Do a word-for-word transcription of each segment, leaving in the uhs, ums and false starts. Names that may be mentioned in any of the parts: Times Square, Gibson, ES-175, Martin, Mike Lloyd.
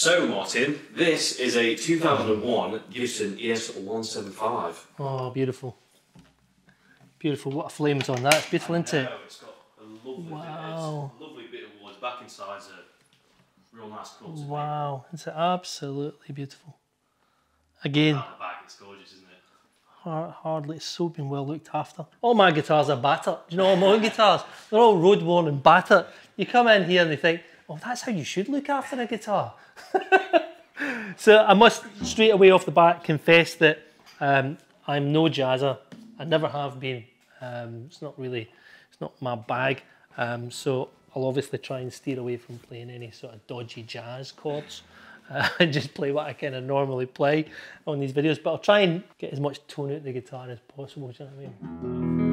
So Martin, this is a two thousand one Gibson E S one seventy-five. Oh, beautiful. Beautiful, what a flames on that. It's beautiful, isn't it? It's got a lovely, wow. bit, it's a lovely bit of wood. Back inside's a real nice cut. Wow, it's absolutely beautiful. Again. Out the back, it's gorgeous, isn't it? Hard, hardly, it's so been well looked after. All my guitars are battered. Do you know all my own guitars? They're all road worn and battered. You come in here and they think, oh, that's how you should look after a guitar. So I must straight away off the bat confess that um, I'm no jazzer. I never have been. Um, it's not really, it's not my bag. Um, so I'll obviously try and steer away from playing any sort of dodgy jazz chords. Uh, I just play what I kind of normally play on these videos, but I'll try and get as much tone out of the guitar as possible, do you know what I mean?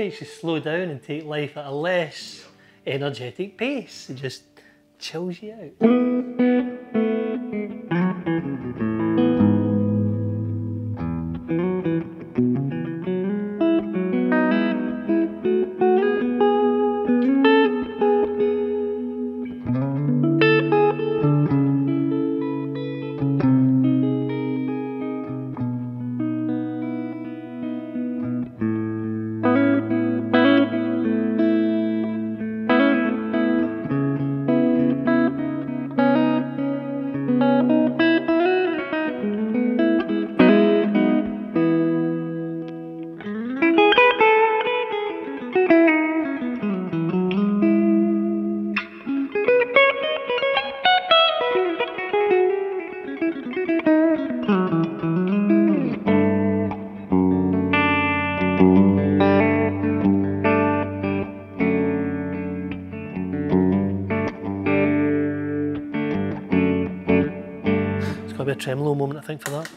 Makes you slow down and take life at a less energetic pace. It just chills you out. A tremolo moment, I think, for that.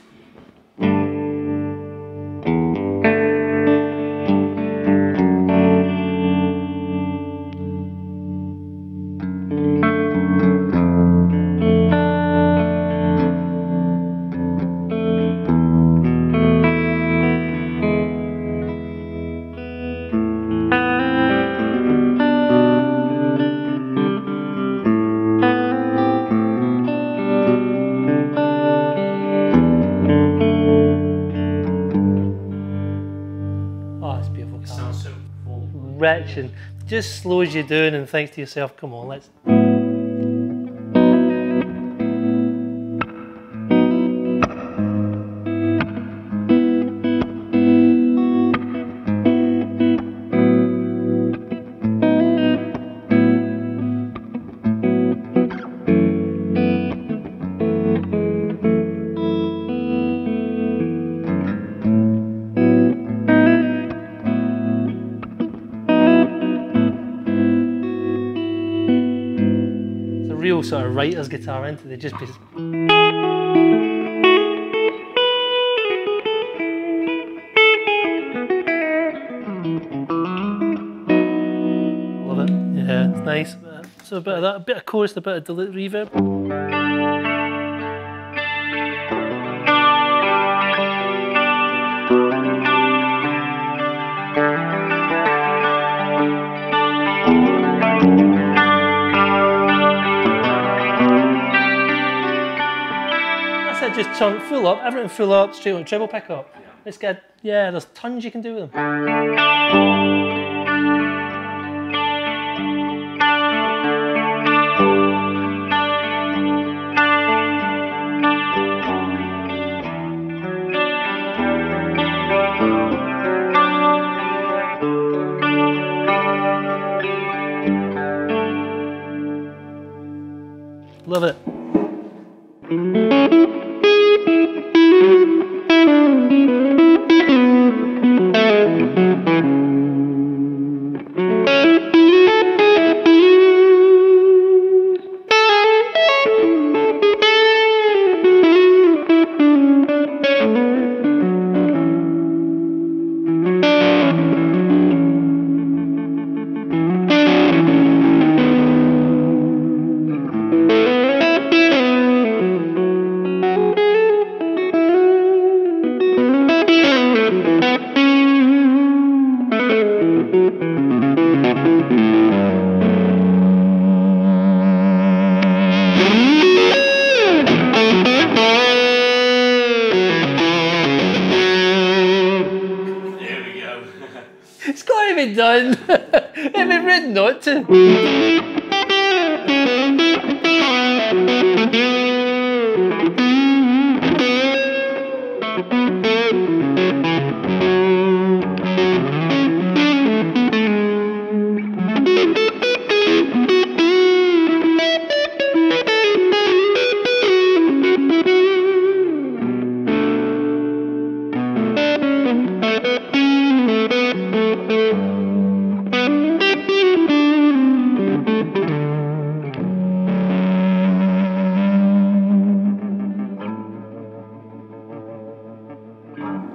Rich and just slows you down and thinks to yourself, come on, let's. Real sort of writer's guitar into the just pieces. Love it, yeah, it's nice. So a bit of that, a bit of chorus, a bit of delivery reverb. said just ton, full up, everything full up, straight treble pick up. Yeah. Let's get, yeah, there's tons you can do with them. Love it. It's got to be done. It'd be rude not to.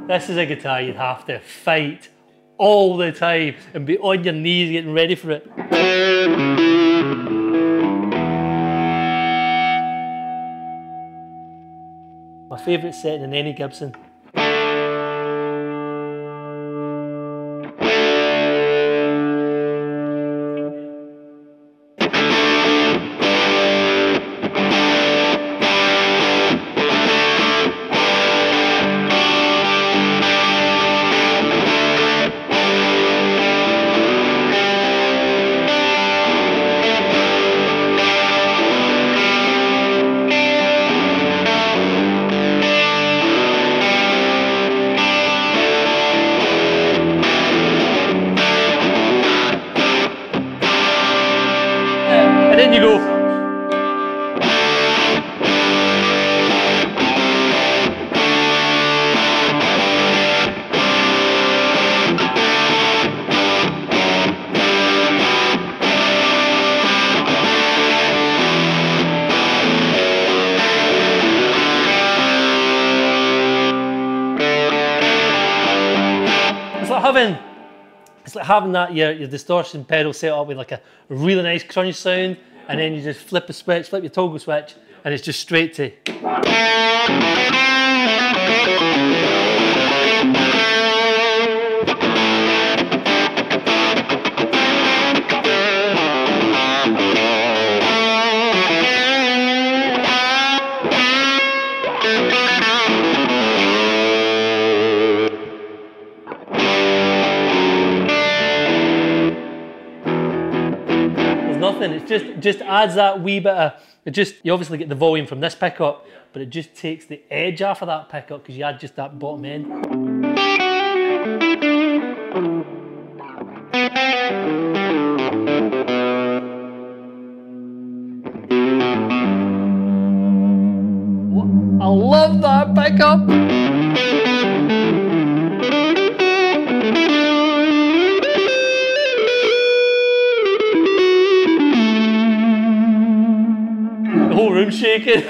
This is a guitar you'd have to fight all the time and be on your knees getting ready for it. My favourite setting in any Gibson. And then you go. It's like having It's like having that your, your distortion pedal set up with like a really nice crunch sound, and then you just flip a switch, flip your toggle switch, and it's just straight to. Nothing, it just, just adds that wee bit of, it just, you obviously get the volume from this pickup, yeah, but it just takes the edge off of that pickup because you add just that bottom end. I love that pickup! Room shaking.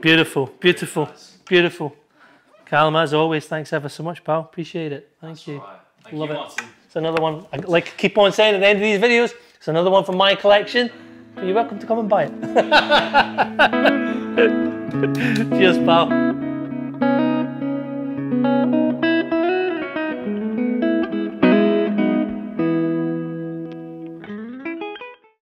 Beautiful, beautiful. Beautiful. Callum, as always, thanks ever so much, pal. Appreciate it. Thank That's you. Right. Thank Love you, it. Martin. It's another one, like I keep on saying at the end of these videos, it's another one from my collection. But you're welcome to come and buy it. Cheers, pal.